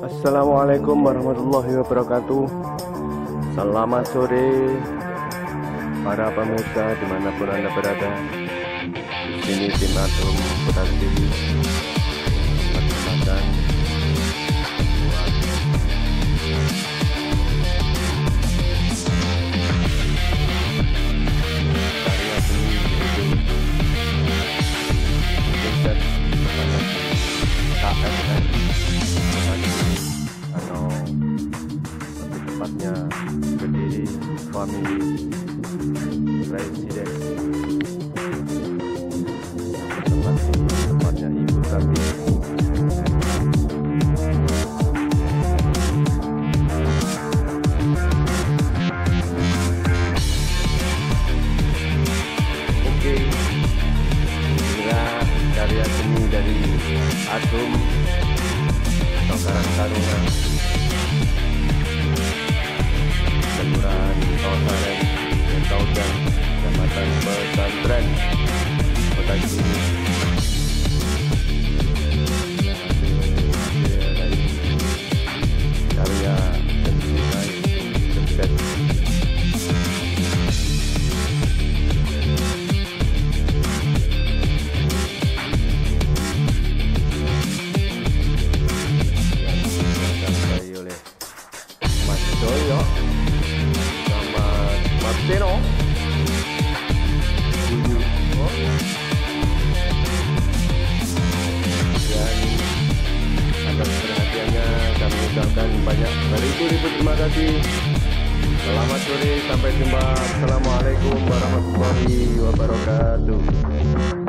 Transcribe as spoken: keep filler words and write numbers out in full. Assalamualaikum warahmatullahi wabarakatuh. Selamat sore para pemirsa dimanapun Anda berada. Di sini tim Atom Kota Kediri melaksanakan Kediri Family Residence. Tempat ini tempatnya ibu kami. Oke, inilah karya seni dari Atom atau Karang Taruna. Pesantren Kota Kediri. Karya yang oleh Mas Doyo sama Mas Teno. Dan atas perhatiannya kami ucapkan banyak beribu-ribu terima kasih. Selamat sore, sampai jumpa. Assalamualaikum warahmatullahi wabarakatuh.